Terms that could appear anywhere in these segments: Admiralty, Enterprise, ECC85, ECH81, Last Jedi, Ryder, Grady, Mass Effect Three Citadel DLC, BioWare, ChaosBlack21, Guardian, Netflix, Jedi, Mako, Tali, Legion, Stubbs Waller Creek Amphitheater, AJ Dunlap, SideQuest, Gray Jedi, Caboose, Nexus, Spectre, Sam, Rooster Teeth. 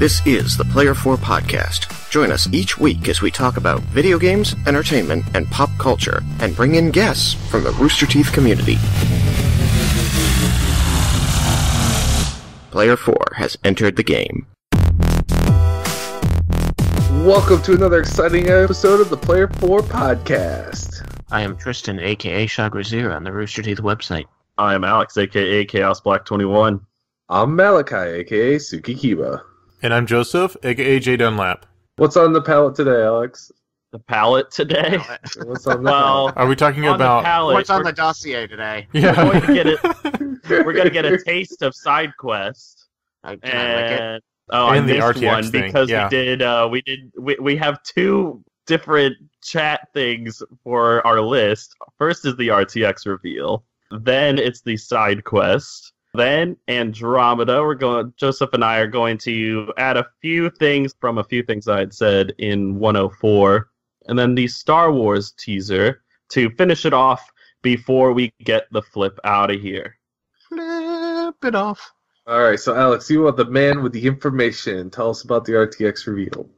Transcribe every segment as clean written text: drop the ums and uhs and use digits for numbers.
This is the Player 4 Podcast. Join us each week as we talk about video games, entertainment, and pop culture, and bring in guests from the Rooster Teeth community. Player 4 has entered the game. Welcome to another exciting episode of the Player 4 Podcast. I am Tristan, a.k.a. Shagrazir, on the Rooster Teeth website. I am Alex, a.k.a. ChaosBlack21. I'm Malachi, a.k.a. Suki Kiba. And I'm Joseph, a.k.a. AJ Dunlap. What's on the palette today, Alex? The palette today? What's on the palette? Are we talking about... what's on the dossier today? Yeah. We're going to get it. We're going to get a taste of SideQuest. And... oh, and the RTX one thing. Because yeah. We have two different chat things for our list. First is the RTX reveal. Then it's the side quest. Then Andromeda. Joseph and I are going to add a few things from a few things I had said in 104, and then the Star Wars teaser to finish it off before we get the flip out of here. Flip it off. All right, so Alex, you are the man with the information. Tell us about the RTX reveal.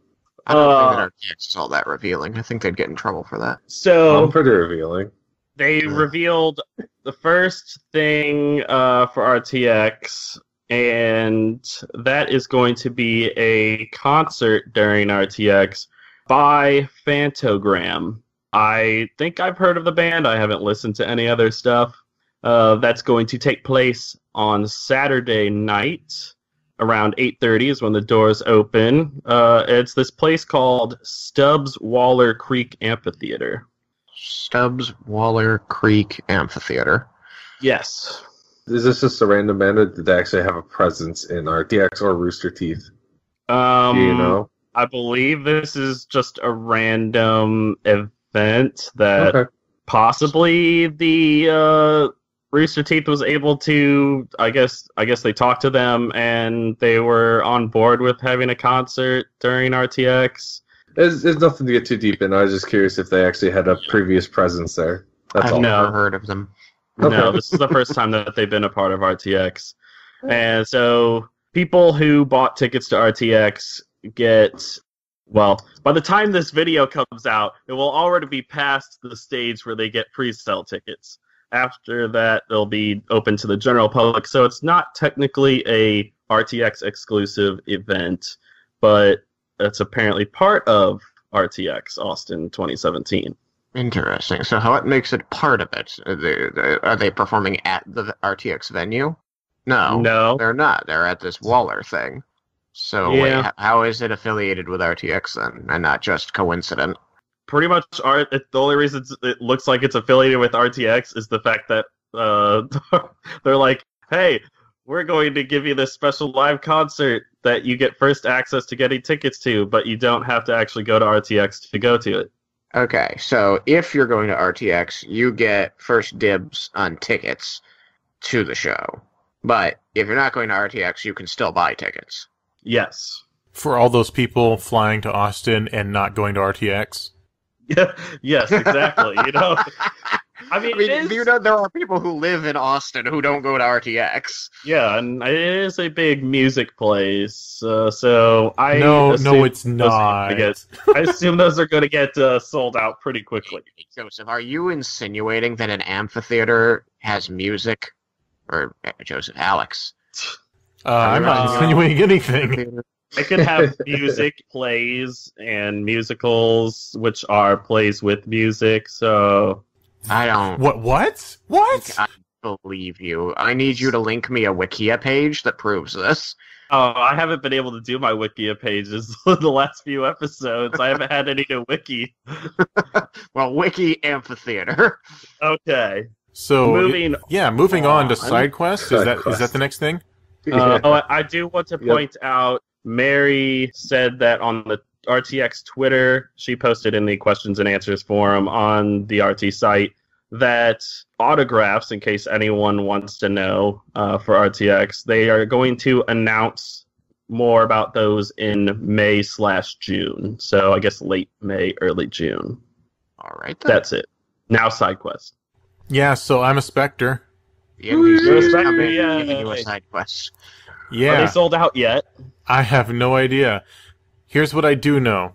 I don't think that RTX is all that revealing. I think they'd get in trouble for that. So pretty revealing. They revealed the first thing for RTX, and that is going to be a concert during RTX by Phantogram. I think I've heard of the band. I haven't listened to any other stuff. That's going to take place on Saturday night around 8:30 is when the doors open. It's this place called Stubbs Waller Creek Amphitheater. Stubbs Waller Creek Amphitheater. Yes. Is this just a random band, or did they actually have a presence in RTX or Rooster Teeth? Do you know? I believe this is just a random event that... okay. Possibly the Rooster Teeth was able to, I guess they talked to them and they were on board with having a concert during RTX. There's nothing to get too deep in. I was just curious if they actually had a previous presence there. I've never heard of them. Okay. No, this is the first time that they've been a part of RTX. And so people who bought tickets to RTX get... well, by the time this video comes out, it will already be past the stage where they get pre-sale tickets. After that, they'll be open to the general public. So it's not technically a RTX exclusive event, but it's apparently part of RTX Austin 2017. Interesting. So how it makes it part of it? Are they performing at the RTX venue? No, they're not. They're at this Waller thing. So yeah. Wait, how is it affiliated with RTX then, and not just coincident? Pretty much, the only reason it looks like it's affiliated with RTX is the fact that they're like, hey, we're going to give you this special live concert that you get first access to getting tickets to, but you don't have to actually go to RTX to go to it. Okay, so if you're going to RTX, you get first dibs on tickets to the show. But if you're not going to RTX, you can still buy tickets. Yes. For all those people flying to Austin and not going to RTX? Yeah. Yes, exactly. You know, I mean is... you know, there are people who live in Austin who don't go to RTX. Yeah, and it is a big music place, so I... No, it's not. I assume those are going to get sold out pretty quickly. Joseph, are you insinuating that an amphitheater has music? Or Joseph, Alex... I'm not insinuating anything. It could have music plays and musicals, which are plays with music, so... I don't... What? What? I believe you. I need you to link me a Wikia page that proves this. Oh, I haven't been able to do my Wikia pages the last few episodes. I haven't had any to wiki. Well, Wiki Amphitheater. Okay. So, moving on to SideQuest. Is that the next thing? I do want to point out, Mary said that on the RTX Twitter, she posted in the questions and answers forum on the RT site, that autographs, in case anyone wants to know for RTX, they are going to announce more about those in May/June. So I guess late May, early June. All right. Then. That's it. Now SideQuest. Yeah, so I'm a Spectre. Yeah, they sold out yet? I have no idea. Here's what I do know.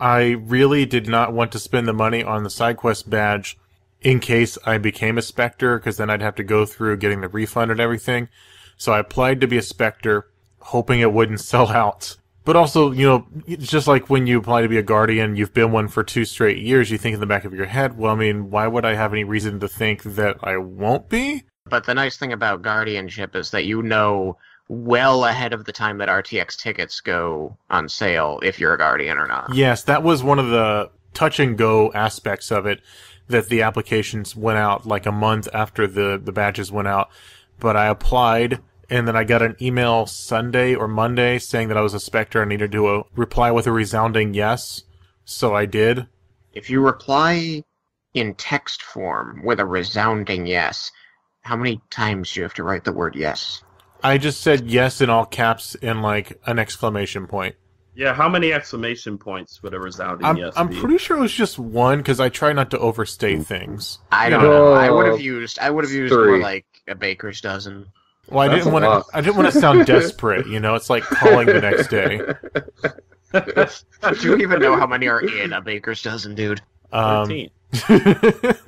I really did not want to spend the money on the SideQuest badge in case I became a Spectre, because then I'd have to go through getting the refund and everything. So I applied to be a Spectre, hoping it wouldn't sell out. But also, you know, it's just like when you apply to be a Guardian, you've been one for 2 straight years, you think in the back of your head, well, I mean, why would I have any reason to think that I won't be? But the nice thing about Guardianship is that you know well ahead of the time that RTX tickets go on sale if you're a Guardian or not. Yes, that was one of the touch-and-go aspects of it, that the applications went out like a month after the badges went out. But I applied, and then I got an email Sunday or Monday saying that I was a Spectre and needed to reply with a resounding yes. So I did. If you reply in text form with a resounding yes, how many times do you have to write the word yes? I just said yes in all caps and like an exclamation point. Yeah, how many exclamation points would a resounding yes be? I'm pretty sure it was just one, because I try not to overstate things. I don't know. I would have used more like a baker's dozen. Well, I didn't want to sound desperate, you know. It's like calling the next day. Do you even know how many are in a baker's dozen, dude? 13.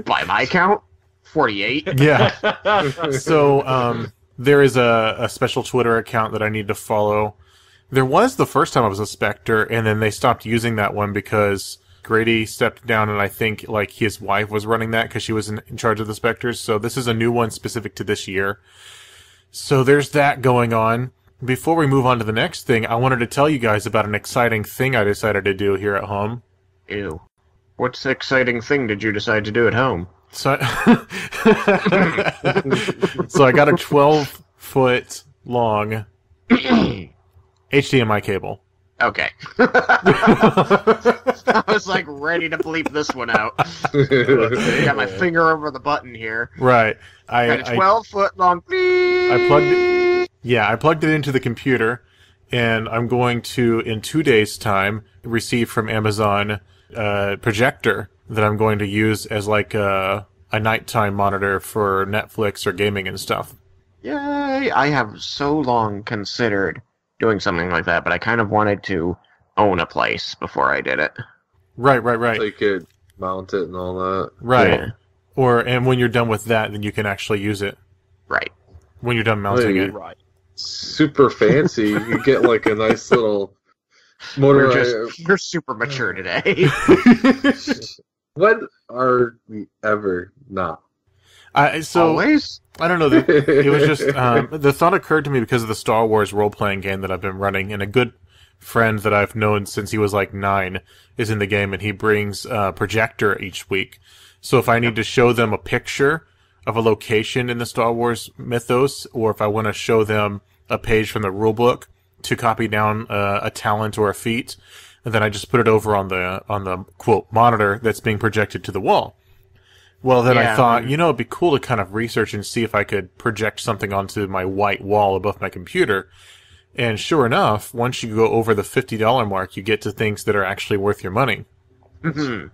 By my count, 48. Yeah. So there is a special Twitter account that I need to follow. There was the first time I was a Spectre, and then they stopped using that one because Grady stepped down, and I think like his wife was running that because she was in charge of the Spectres. So this is a new one specific to this year. So there's that going on. Before we move on to the next thing, I wanted to tell you guys about an exciting thing I decided to do here at home. Ew. What's the exciting thing did you decide to do at home? So I got a 12-foot long HDMI cable. Okay. I was like ready to bleep this one out. I got my finger over the button here. Right. I got a 12-foot long. I plugged it into the computer, and I'm going to, in 2 days' time, receive from Amazon a projector that I'm going to use as like a nighttime monitor for Netflix or gaming and stuff. Yay! I have so long considered doing something like that, but I kind of wanted to own a place before I did it. Right. So you could mount it and all that. Right. Yeah. And when you're done with that, then you can actually use it. Right. When you're done mounting it. Right. Super fancy. You can get like a nice little motorized... You're super mature today. When are we ever not? Always? I don't know. It was just the thought occurred to me because of the Star Wars role-playing game that I've been running, and a good friend that I've known since he was like 9 is in the game, and he brings a projector each week. So if I need to show them a picture of a location in the Star Wars mythos, or if I want to show them a page from the rulebook to copy down a talent or a feat, then I just put it over on the quote monitor that's being projected to the wall. Well, then I thought, you know, it'd be cool to kind of research and see if I could project something onto my white wall above my computer. And sure enough, once you go over the $50 mark, you get to things that are actually worth your money. Mm-hmm.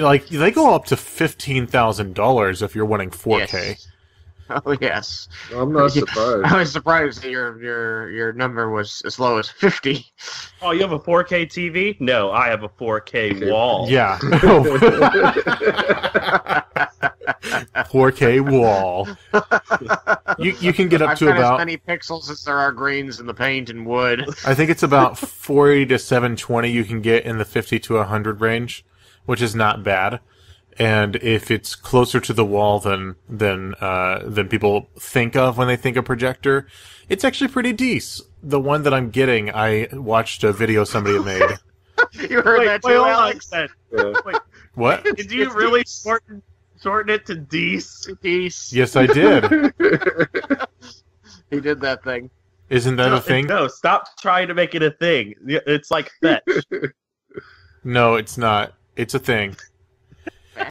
Like, they go up to $15,000 if you're wanting 4K. Yes. Oh, yes. I'm not surprised. I was surprised that your number was as low as 50. Oh, you have a 4K TV? No, I have a 4K wall. Yeah. 4K wall. You can get up to about as many pixels as there are grains in the paint and wood. I think it's about 40 to 720 you can get in the 50 to 100 range, which is not bad. And if it's closer to the wall than people think of when they think of projector, it's actually pretty decent. The one that I'm getting, I watched a video somebody made. You heard that too, Alex? What? Did you really shorten it to Deece? Deece. Yes, I did. He did that thing. Isn't that a thing? No, stop trying to make it a thing. It's like fetch. No, it's not. It's a thing.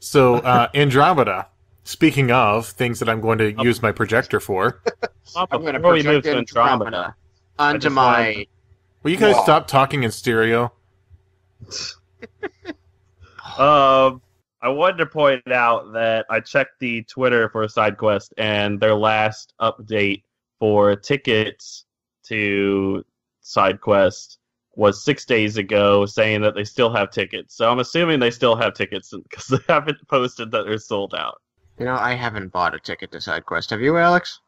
So, Andromeda, speaking of things that I'm going to use my projector for. I'm going to project Andromeda onto my... Will you guys stop talking in stereo? I wanted to point out that I checked the Twitter for SideQuest, and their last update for tickets to SideQuest was 6 days ago, saying that they still have tickets. So I'm assuming they still have tickets because they haven't posted that they're sold out. You know, I haven't bought a ticket to SideQuest. Have you, Alex?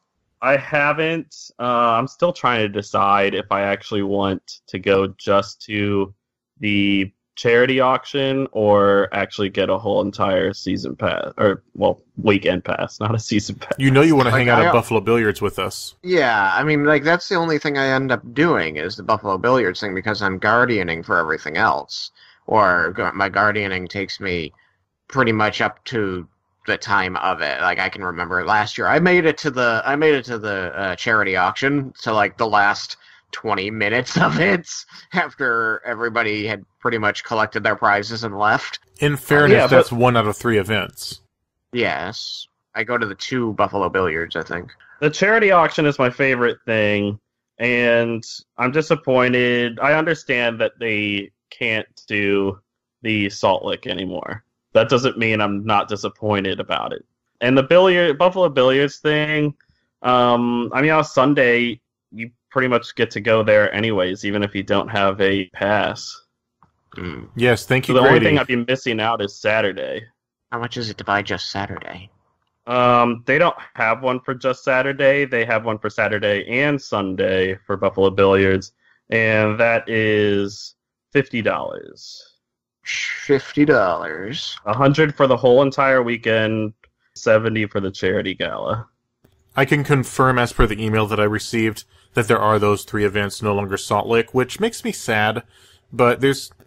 I haven't. I'm still trying to decide if I actually want to go just to the charity auction or actually get a whole entire season pass, or, well, weekend pass, not a season pass. You know you want to hang out at Buffalo Billiards with us. Yeah, I mean, like, that's the only thing I end up doing is the Buffalo Billiards thing because I'm guardianing for everything else. Or my guardianing takes me pretty much up to the time of it. Like, I can remember last year I made it to the charity auction, to like the last 20 minutes of it after everybody had pretty much collected their prizes and left. In fairness, that's 1 out of 3 events. Yes. I go to the 2 Buffalo Billiards, I think. The charity auction is my favorite thing, and I'm disappointed. I understand that they can't do the Salt Lick anymore. That doesn't mean I'm not disappointed about it. And the Buffalo Billiards thing, I mean, on Sunday, you pretty much get to go there anyways, even if you don't have a pass. Mm. Yes, thank you, so the Grady. Only thing I'd be missing out is Saturday. How much is it to buy just Saturday? They don't have one for just Saturday. They have one for Saturday and Sunday for Buffalo Billiards, and that is $50. $50. $100 for the whole entire weekend, $70 for the charity gala. I can confirm, as per the email that I received, that there are those 3 events, no longer Salt Lick, which makes me sad, but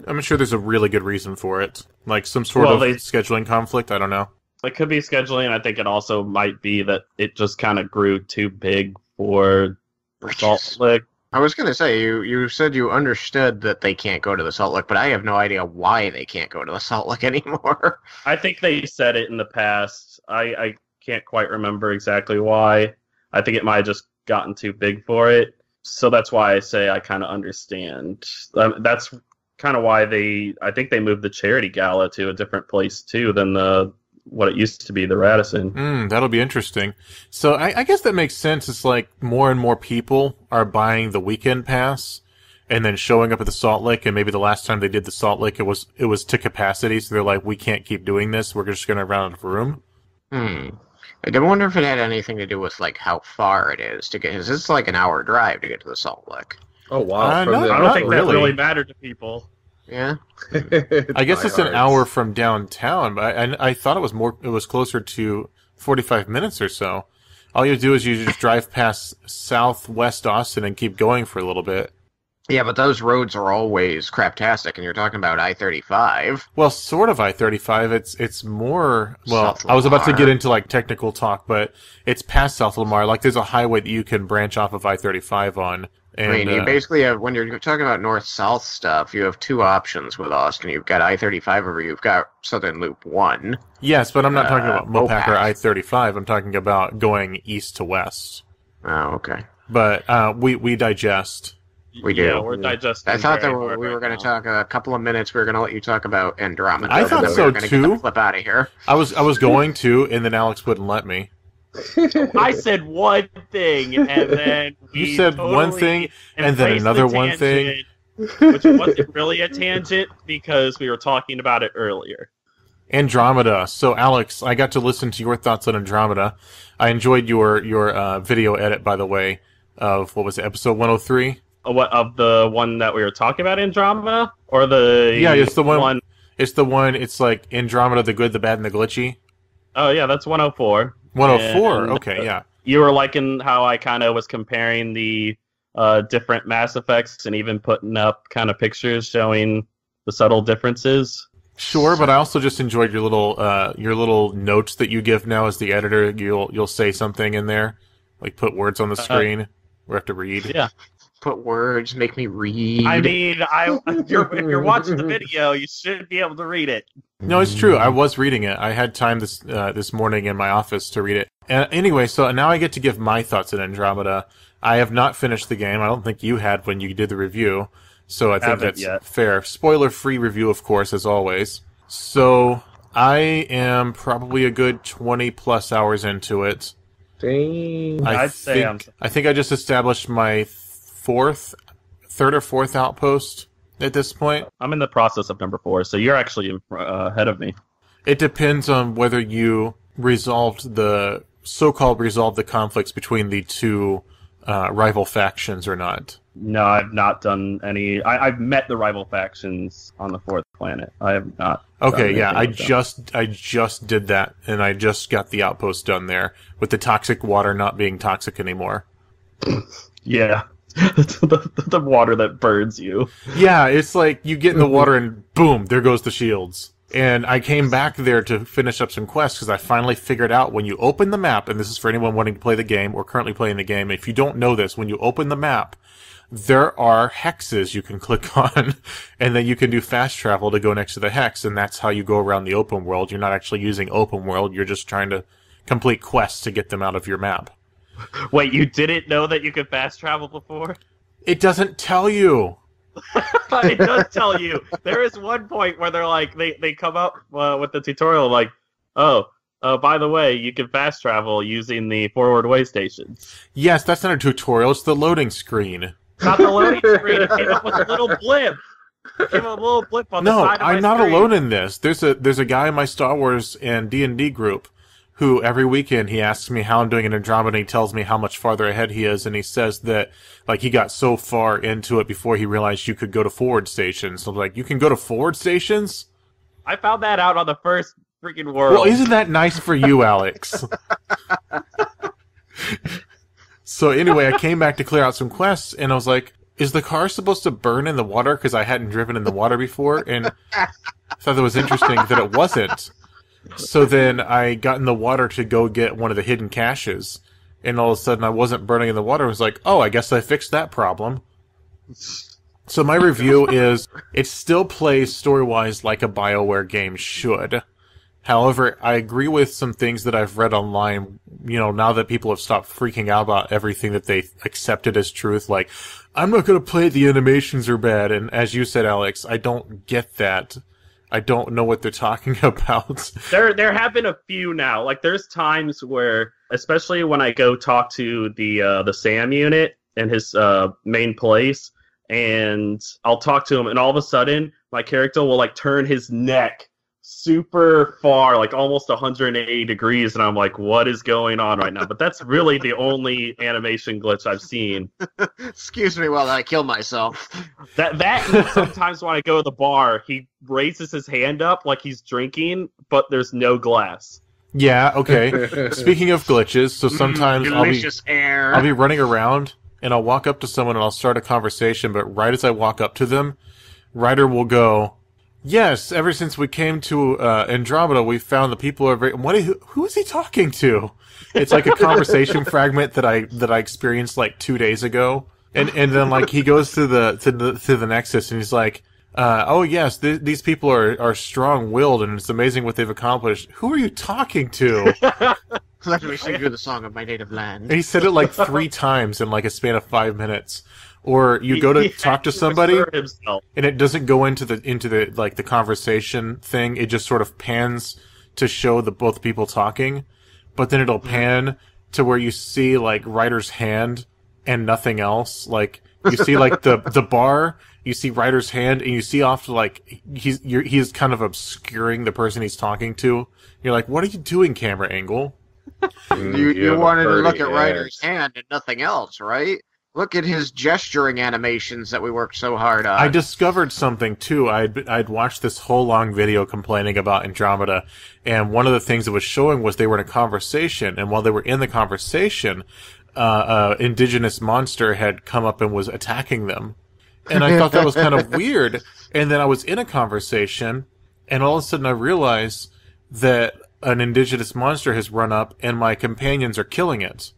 I'm sure there's a really good reason for it. Like some sort of scheduling conflict, I don't know. It could be scheduling. I think it also might be that it just kind of grew too big for Salt Lick. I was going to say, you said you understood that they can't go to the Salt Lick, but I have no idea why they can't go to the Salt Lick anymore. I think they said it in the past. I can't quite remember exactly why. I think it might have just gotten too big for it. So that's why I say I kind of understand. That's kind of why I think they moved the charity gala to a different place, too, than what it used to be, the Radisson. That'll be interesting. So I guess that makes sense. It's like more and more people are buying the weekend pass and then showing up at the Salt Lick, and maybe the last time they did the Salt Lick it was to capacity, so they're like, we can't keep doing this, we're just gonna run out of room. I wonder if it had anything to do with like how far it is to get, 'cause it's like an hour drive to get to the Salt Lick. Oh wow. I don't think that really mattered to people. Yeah, I guess it's an hour from downtown, but I thought it was closer to 45 minutes or so. All you do is you just drive past Southwest Austin and keep going for a little bit. Yeah, but those roads are always craptastic, and you're talking about I-35. Well, sort of I-35. It's more, well, I was about to get into like technical talk, but it's past South Lamar. Like there's a highway that you can branch off of I-35 on. And, I mean, you basically have, when you're talking about north-south stuff, you have 2 options with Austin. You've got I-35 or you've got Southern Loop 1. Yes, but I'm not talking about Mopac or I-35. I'm talking about going east to west. Oh, okay. But we digest. We do. Yeah, we're digesting. I thought that we were going to talk a couple of minutes. We were going to let you talk about Andromeda. I thought so, too. Get the flip out of here. I was going to, and then Alex wouldn't let me. I said one thing, and then you said totally one thing, and then another one thing, which wasn't really a tangent because we were talking about it earlier. Andromeda. So, Alex, I got to listen to your thoughts on Andromeda. I enjoyed your video edit, by the way, of what was it, episode 103? What of the one that we were talking about, Andromeda, or the it's the one. It's the one. It's like Andromeda: The Good, the Bad, and the Glitchy. Oh yeah, that's 104. 104, okay, yeah. You were liking how I kind of was comparing the different Mass Effects and even putting up kind of pictures showing the subtle differences. Sure, but I also just enjoyed your little notes that you give now as the editor. You'll say something in there, like put words on the screen. We have to read. Yeah. Put words, make me read. I mean, if you're watching the video, you should be able to read it. No, it's true. I was reading it. I had time this morning in my office to read it. And anyway, so now I get to give my thoughts on Andromeda. I have not finished the game. I don't think you had when you did the review, so I think that's fair. Spoiler-free review, of course, as always. So I am probably a good 20-plus hours into it. Dang. I think I just established my... Fourth third or fourth outpost at this point. I'm in the process of number 4, so you're actually ahead of me. It depends on whether you resolved the so-called resolved the conflicts between the two rival factions or not. No, I've not done any. I've met the rival factions on the 4th planet. I have not. Okay, yeah, I just did that, and I just got the outpost done there with the toxic water not being toxic anymore. Yeah, the water that burns you. Yeah, it's like you get in the water and boom, there goes the shields. And I came back there to finish up some quests because I finally figured out when you open the map, and this is for anyone wanting to play the game or currently playing the game, if you don't know this, when you open the map, there are hexes you can click on, and then you can do fast travel to go next to the hex, and that's how you go around the open world. You're not actually using open world, you're just trying to complete quests to get them out of your map. Wait, you didn't know that you could fast travel before? It doesn't tell you. It does tell you. There is one point where they're like, they come up with the tutorial like, oh, by the way, you can fast travel using the forward way stations. Yes, that's not a tutorial, it's the loading screen. Not the loading screen. It came up with a little blip. It came up with a little blip on the side of my screen. No, I'm not alone in this. There's a guy in my Star Wars and D&D group who every weekend he asks me how I'm doing in Andromeda, and he tells me how much farther ahead he is, and he says that like he got so far into it before he realized you could go to forward stations. So I'm like, you can go to forward stations? I found that out on the first freaking world. Well, isn't that nice for you, Alex? So anyway, I came back to clear out some quests, and I was like, is the car supposed to burn in the water? Because I hadn't driven in the water before, and I thought that was interesting that it wasn't. So then I got in the water to go get one of the hidden caches, and all of a sudden I wasn't burning in the water. I was like, oh, I guess I fixed that problem. So my review is, it still plays story-wise like a BioWare game should. However, I agree with some things that I've read online, you know, now that people have stopped freaking out about everything that they accepted as truth, like, I'm not going to play the animations are bad, and as you said, Alex, I don't get that. I don't know what they're talking about. There have been a few now. Like, there's times where, especially when I go talk to the Sam unit and his main place, and I'll talk to him, and all of a sudden, my character will, like, turn his neck super far, like almost 180 degrees, and I'm like, what is going on right now? But that's really the only animation glitch I've seen. Excuse me while I kill myself. That sometimes when I go to the bar, he raises his hand up like he's drinking, but there's no glass. Yeah, okay. Speaking of glitches, so sometimes I'll be running around, and I'll walk up to someone and I'll start a conversation, but right as I walk up to them, Ryder will go, yes, ever since we came to Andromeda, we found the people are very... Who is he talking to? It's like a conversation fragment that I experienced like 2 days ago, and then like he goes to the Nexus and he's like, oh yes, these people are strong-willed and it's amazing what they've accomplished. Who are you talking to? Let me sing you the song of my native land. And he said it like 3 times in like a span of 5 minutes. Or you go to talk to somebody, and it doesn't go into the like the conversation thing. It just sort of pans to show the both people talking, but then it'll pan to where you see like Ryder's hand and nothing else. Like you see like the bar, you see Ryder's hand, and you see off to like he's kind of obscuring the person he's talking to. You're like, what are you doing, camera angle? you wanted to look at Ryder's hand and nothing else, right? Look at his gesturing animations that we worked so hard on. I discovered something, too. I'd watched this whole long video complaining about Andromeda, and one of the things it was showing was they were in a conversation, and while they were in the conversation, an indigenous monster had come up and was attacking them. And I thought that was kind of weird, and then I was in a conversation, and all of a sudden I realized that an indigenous monster has run up, and my companions are killing it.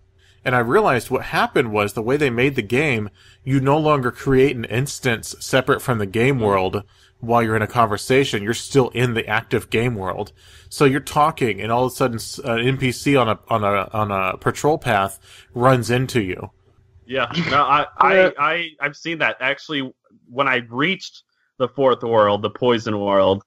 And I realized what happened was the way they made the game, you no longer create an instance separate from the game world while you're in a conversation. You're still in the active game world. So you're talking, and all of a sudden an NPC on a patrol path runs into you. Yeah, no, I've seen that. Actually, when I reached the 4th world, the poison world,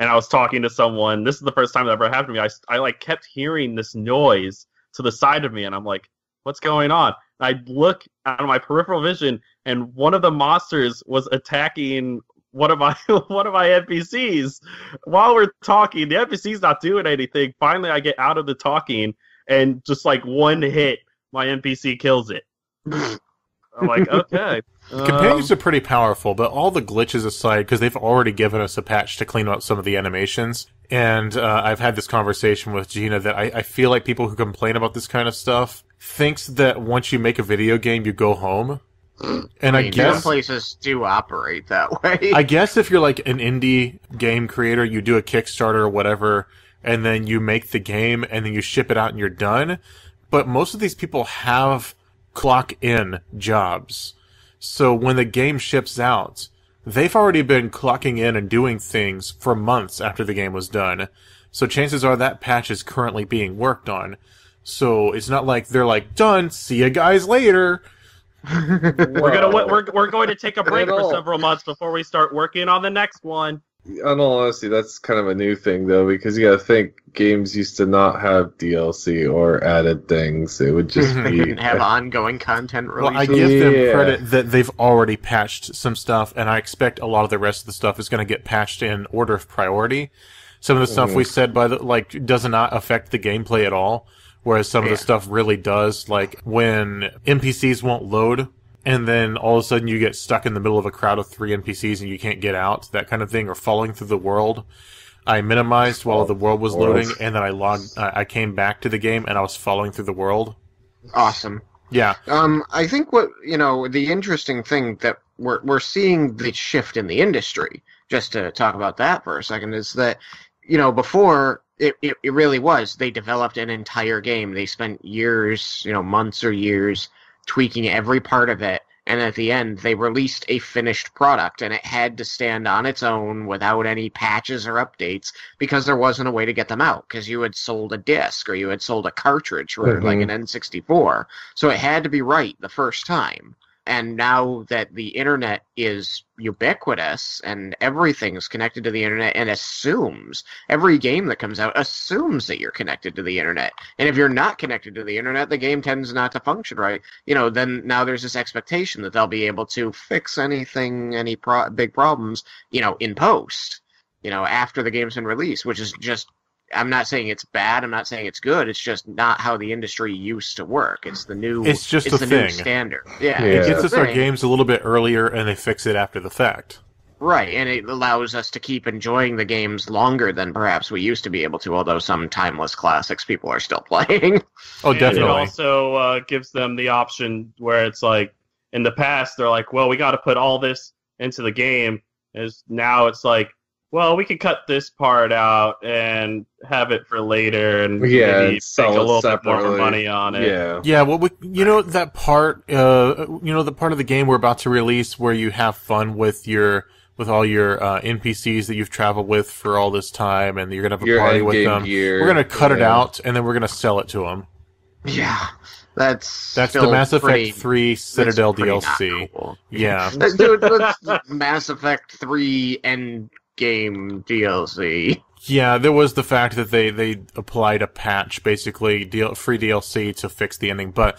and I was talking to someone, this is the first time that ever happened to me, I like kept hearing this noise to the side of me, and I'm like, what's going on? I look out of my peripheral vision, and one of the monsters was attacking one of my NPCs. While we're talking, the NPC's not doing anything. Finally, I get out of the talking, and just like one hit, my NPC kills it. I'm like, okay. Companions are pretty powerful, but all the glitches aside, because they've already given us a patch to clean up some of the animations, and I've had this conversation with Gina that I feel like people who complain about this kind of stuff thinks that once you make a video game, you go home. And I mean, I guess some places do operate that way. I guess if you're like an indie game creator, you do a Kickstarter or whatever, and then you make the game, and then you ship it out, and you're done. But most of these people have clock-in jobs. So when the game ships out, they've already been clocking in and doing things for months after the game was done. So chances are that patch is currently being worked on. So it's not like they're like, done, see you guys later. we're going to take a break for several months before we start working on the next one. In all honesty, that's kind of a new thing, though, because you gotta think games used to not have DLC or added things. It would just be... They didn't have ongoing content releases. Well, I give them credit that they've already patched some stuff, and I expect a lot of the rest of the stuff is going to get patched in order of priority. Some of the stuff we said does not affect the gameplay at all, whereas some of the stuff really does, like when NPCs won't load, and then all of a sudden you get stuck in the middle of a crowd of 3 NPCs and you can't get out, that kind of thing, or falling through the world. I minimized while the world was loading, and then I came back to the game, and I was falling through the world. Awesome. Yeah. I think the interesting thing that we're seeing the shift in the industry, just to talk about that for a second, is that, before... It really was. They developed an entire game. They spent years, months or years, tweaking every part of it. And at the end, they released a finished product, and it had to stand on its own without any patches or updates because there wasn't a way to get them out, because you had sold a disc or you had sold a cartridge for like an N64. So it had to be right the first time. And now that the internet is ubiquitous and everything's connected to the internet and assumes, every game that comes out assumes that you're connected to the internet. And if you're not connected to the internet, the game tends not to function right. Then now there's this expectation that they'll be able to fix anything, any big problems, in post, after the game's been released, which is just... I'm not saying it's bad. I'm not saying it's good. It's just not how the industry used to work. It's the new. It's just it's the thing. New standard. Yeah, it gets us our games a little bit earlier, and they fix it after the fact. Right, and it allows us to keep enjoying the games longer than perhaps we used to be able to. Although some timeless classics people are still playing. Oh, definitely. And it also gives them the option where it's like in the past they're like, well, we got to put all this into the game. As now it's like, well, we could cut this part out and have it for later, and maybe take a little bit more money on it. Yeah. Well, that part, the part of the game we're about to release where you have fun with all your NPCs that you've traveled with for all this time, and you're gonna have a party with them. We're gonna cut it out, and then we're gonna sell it to them. Yeah. That's the Mass Effect 3 Citadel DLC. Cool. Yeah, that's Mass Effect 3 and game DLC. Yeah, there was the fact that they applied a patch, basically free DLC to fix the ending. But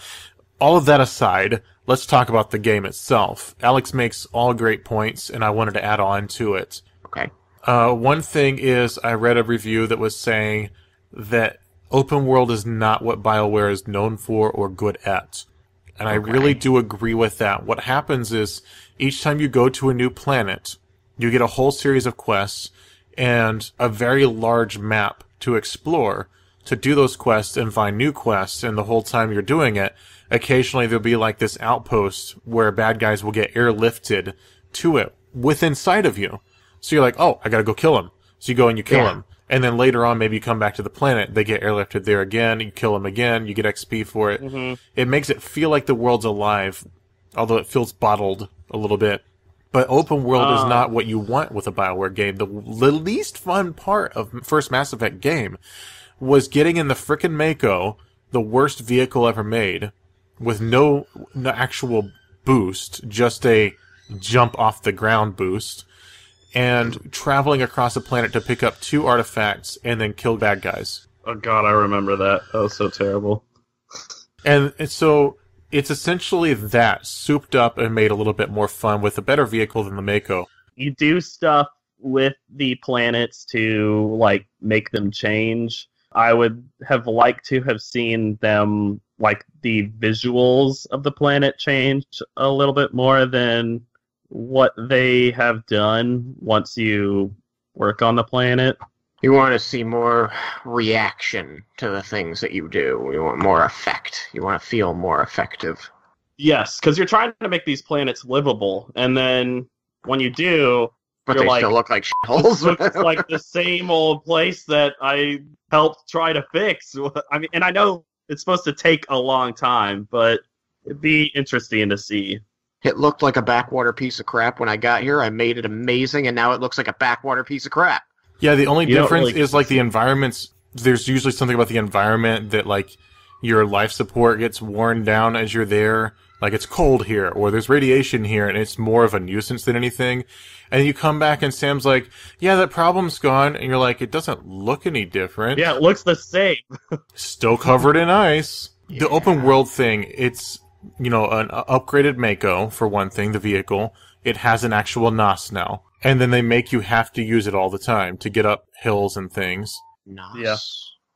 all of that aside, let's talk about the game itself. Alex makes all great points, and I wanted to add on to it. Okay. One thing is, I read a review that was saying that open world is not what BioWare is known for or good at. And I really do agree with that. What happens is, each time you go to a new planet, you get a whole series of quests and a very large map to explore to do those quests and find new quests. And the whole time you're doing it, occasionally there'll be like this outpost where bad guys will get airlifted to it within sight of you. So you're like, oh, I got to go kill him. So you go and you kill him. And then later on, maybe you come back to the planet. They get airlifted there again. You kill them again. You get XP for it. Mm-hmm. It makes it feel like the world's alive, although it feels bottled a little bit. But open world is not what you want with a BioWare game. The least fun part of first Mass Effect game was getting in the frickin' Mako, the worst vehicle ever made, with no actual boost, just a jump off the ground boost, and traveling across a planet to pick up 2 artifacts and then kill bad guys. Oh god, I remember that. That was so terrible. And so... It's essentially that, souped up and made a little bit more fun with a better vehicle than the Mako. You do stuff with the planets to, like, make them change. I would have liked to have seen them, like, the visuals of the planet change a little bit more than what they have done once you work on the planet. You want to see more reaction to the things that you do. You want more effect. You want to feel more effective. Yes, because you're trying to make these planets livable, and then when you do, but you're they like, still look like shitholes. Looks like the same old place that I helped try to fix. I mean, and I know it's supposed to take a long time, but it'd be interesting to see. It looked like a backwater piece of crap when I got here. I made it amazing, and now it looks like a backwater piece of crap. Yeah, the only difference is, like, the environments, there's usually something about the environment that, like, your life support gets worn down as you're there. Like, it's cold here, or there's radiation here, and it's more of a nuisance than anything. And you come back, and Sam's like, yeah, that problem's gone. And you're like, it doesn't look any different. Yeah, it looks the same. Still covered in ice. Yeah. The open world thing, it's, you know, an upgraded Mako, for one thing, the vehicle. It has an actual NOS now. And then they make you have to use it all the time to get up hills and things. Nice. Yeah.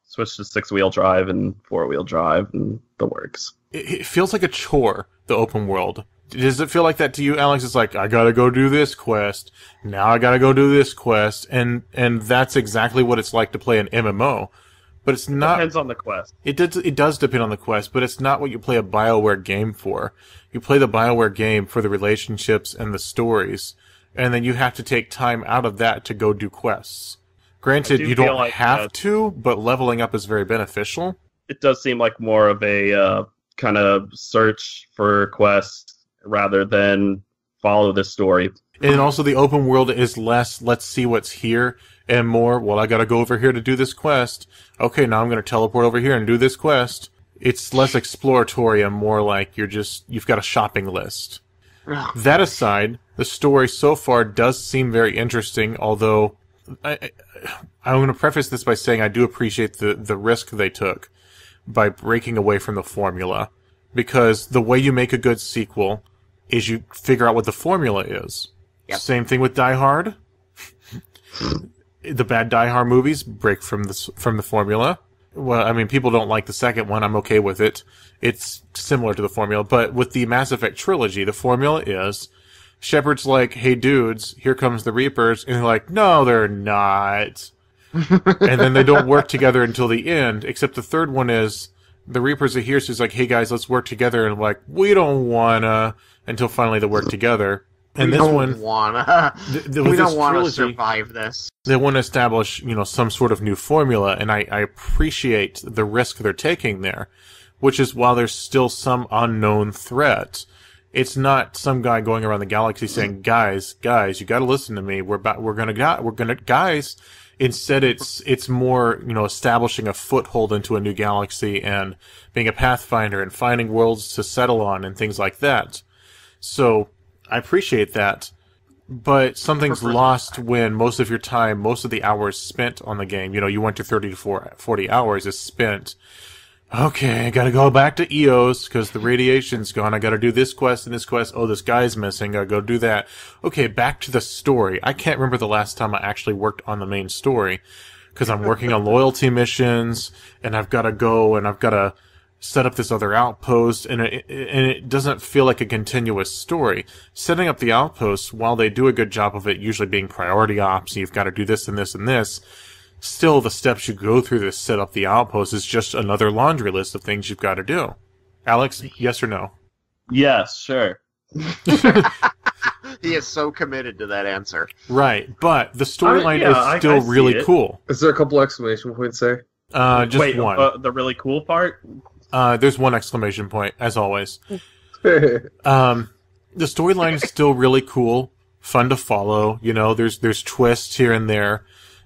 Switch to 6-wheel drive and 4-wheel drive and the works. It feels like a chore, the open world. Does it feel like that to you, Alex? It's like, I gotta go do this quest. Now I gotta go do this quest. And that's exactly what it's like to play an MMO. But it's not... Depends on the quest. It does depend on the quest, but it's not what you play a BioWare game for. You play the BioWare game for the relationships and the stories. And then you have to take time out of that to go do quests. Granted, you don't have to, but leveling up is very beneficial. It does seem like more of a kind of search for quests rather than follow the story. And also the open world is less, let's see what's here, and more, well, I gotta go over here to do this quest. Okay, now I'm gonna teleport over here and do this quest. It's less exploratory and more like you've got a shopping list. That aside, the story so far does seem very interesting, although I'm going to preface this by saying I do appreciate the risk they took by breaking away from the formula, because the way you make a good sequel is you figure out what the formula is. Yep. Same thing with Die Hard. The bad Die Hard movies break from the formula. Well, I mean, people don't like the second one. I'm okay with it. It's similar to the formula. But with the Mass Effect trilogy, the formula is Shepard's like, hey, dudes, here comes the Reapers. And they're like, no, they're not. And then they don't work together until the end, except the third one is the Reapers are here. So he's like, hey, guys, let's work together. And like, we don't want to, until finally they work together. And we this don't one, wanna. We don't want to survive this. They want to establish, you know, some sort of new formula, and I appreciate the risk they're taking there, which is while there's still some unknown threat, it's not some guy going around the galaxy saying, "Guys, you got to listen to me. We're gonna, guys." Instead, it's more, you know, establishing a foothold into a new galaxy and being a pathfinder and finding worlds to settle on and things like that. So. I appreciate that, but something's lost when most of your time, most of the hours spent on the game, you know, you went to 30 to 40 hours is spent, okay, I gotta go back to EOS because the radiation's gone, I gotta do this quest and this quest, oh, this guy's missing, gotta go do that. Okay, back to the story. I can't remember the last time I actually worked on the main story because I'm working on loyalty missions, and I've gotta go, and I've gotta set up this other outpost, and it doesn't feel like a continuous story. Setting up the outposts, while they do a good job of it, usually being priority ops, you've got to do this and this and this, still the steps you go through to set up the outpost is just another laundry list of things you've got to do. Alex, yes or no? Yes, sure. He is so committed to that answer. Right, but the storyline is still really cool. Is there a couple exclamation points there? Just wait, one. The really cool part? There's one exclamation point, as always. The storyline is still really cool, fun to follow. You know, there's twists here and there.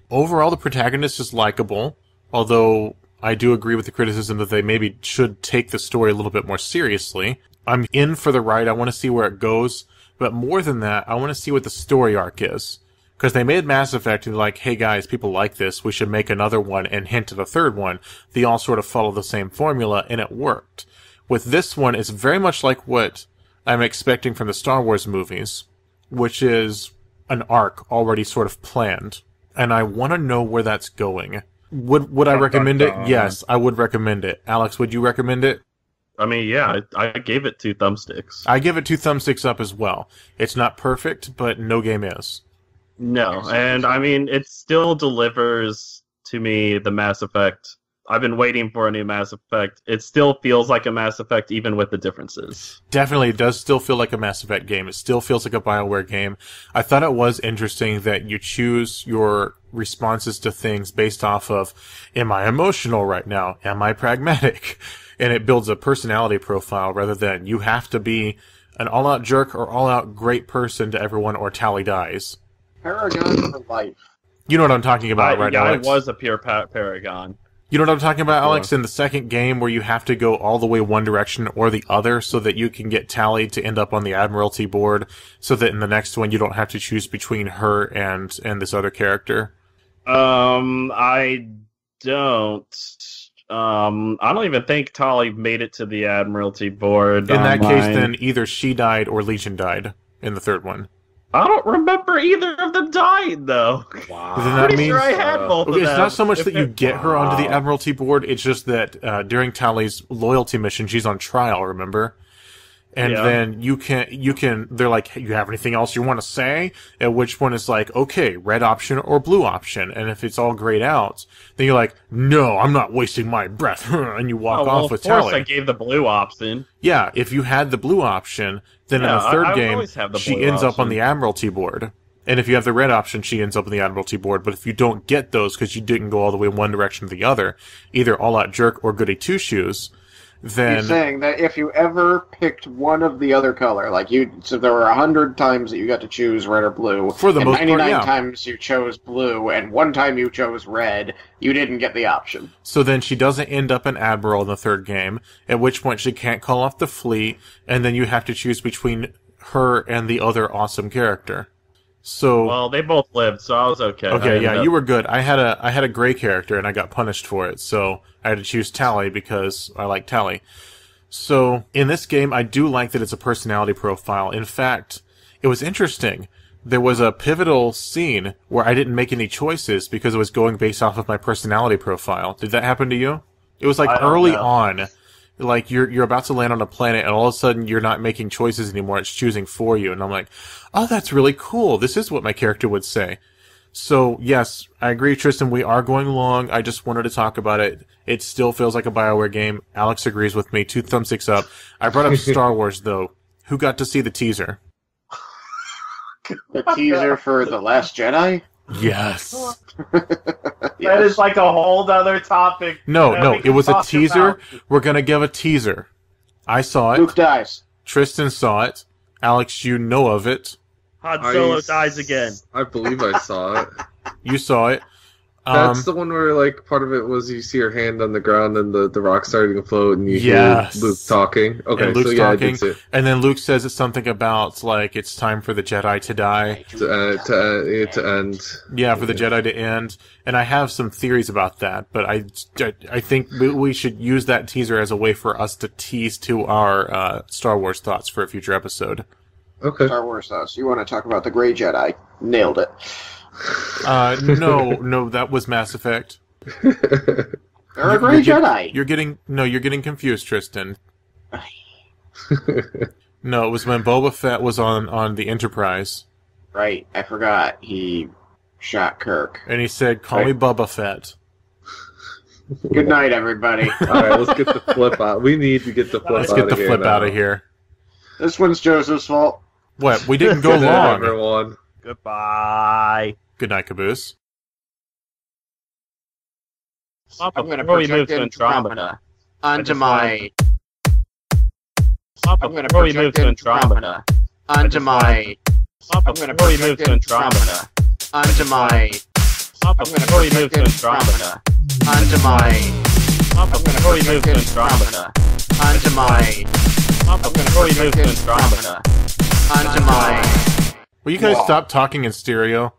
Overall, the protagonist is likable, although I do agree with the criticism that they maybe should take the story a little bit more seriously. I'm in for the ride. I want to see where it goes. But more than that, I want to see what the story arc is. Because they made Mass Effect and like, hey guys, people like this, we should make another one and hint at a third one. They all sort of follow the same formula, and it worked. With this one, it's very much like what I'm expecting from the Star Wars movies, which is an arc already sort of planned. And I want to know where that's going. Would I recommend it? Yes, I would recommend it. Alex, would you recommend it? I mean, yeah, I gave it 2 thumbsticks. I give it 2 thumbsticks up as well. It's not perfect, but no game is. No, and I mean, it still delivers to me the Mass Effect. I've been waiting for a new Mass Effect. It still feels like a Mass Effect, even with the differences. Definitely, it does still feel like a Mass Effect game. It still feels like a BioWare game. I thought it was interesting that you choose your responses to things based off of, am I emotional right now? Am I pragmatic? And it builds a personality profile rather than you have to be an all-out jerk or all-out great person to everyone or Tali dies. Paragon for life. You know what I'm talking about, right, yeah, Alex? I was a pure paragon. You know what I'm talking about, Alex? In the second game where you have to go all the way one direction or the other so that you can get Tali to end up on the Admiralty board so that in the next one you don't have to choose between her and this other character? I don't. I don't even think Tali made it to the Admiralty board. In that case, then, either she died or Legion died in the third one. I don't remember either of them dying, though. Wow. Pretty sure I had both of them. It's not so much that you get her onto the Admiralty board, it's just that during Tali's loyalty mission, she's on trial, remember? And then you can, they're like, hey, you have anything else you want to say? At which one is like, okay, red option or blue option. And if it's all grayed out, then you're like, no, I'm not wasting my breath. And you walk off with Tali. Of course I gave the blue option. Yeah, if you had the blue option, then in the third game, she ends up on the Admiralty board. And if you have the red option, she ends up on the Admiralty board. But if you don't get those because you didn't go all the way one direction or the other, either all-out jerk or goody two-shoes, then he's saying that if you ever picked one of the other color, like so there were 100 times that you got to choose red or blue. For the most part, 99 times you chose blue, and 1 time you chose red. You didn't get the option. So then she doesn't end up an admiral in the third game. At which point she can't call off the fleet, and then you have to choose between her and the other awesome character. So they both lived, so I was okay. Okay, yeah, you were good. I had a gray character, and I got punished for it, so I had to choose Tali because I like Tali. So in this game, I do like that it's a personality profile. In fact, it was interesting. There was a pivotal scene where I didn't make any choices because it was going based off of my personality profile. Did that happen to you? It was like early on. Like, you're about to land on a planet, and all of a sudden, you're not making choices anymore. It's choosing for you. And I'm like, oh, that's really cool. This is what my character would say. So, yes, I agree, Tristan. We are going long. I just wanted to talk about it. It still feels like a BioWare game. Alex agrees with me. 2 thumbsticks up. I brought up Star Wars, though. Who got to see the teaser? The teaser for The Last Jedi? Yes. That is like a whole other topic. No, it was a teaser. We're going to give a teaser. I saw it. Luke dies. Tristan saw it. Alex, you know of it. Han Solo dies again. I believe I saw it. You saw it. That's the one where, like, part of it was you see her hand on the ground and the rock starting to float and you hear Luke talking. Okay, and Luke's talking, I did see it. And then Luke says it's something about, like, it's time for the Jedi to die. To end. Yeah, for the Jedi to end. And I have some theories about that, but I think we should use that teaser as a way for us to tease to our Star Wars thoughts for a future episode. Okay. Star Wars thoughts. You want to talk about the Gray Jedi. Nailed it. No, that was Mass Effect. They're a Gray Jedi. You're getting confused, Tristan. No, it was when Boba Fett was on the Enterprise. Right, I forgot. He shot Kirk. And he said, call me Boba Fett. Good night, everybody. Alright, let's get the flip out. We need to get the flip out of here. Let's get the flip out of here. This one's Joseph's fault. What? We didn't go long. Everyone. Goodbye. Good night, Caboose. I'm going to project Andromeda onto my... I'm going to project Andromeda onto my... I'm going to project Andromeda onto my... I'm going to project Andromeda onto my... I'm going to project Andromeda onto my... I'm going to project Andromeda onto my... Will you guys stop talking in stereo?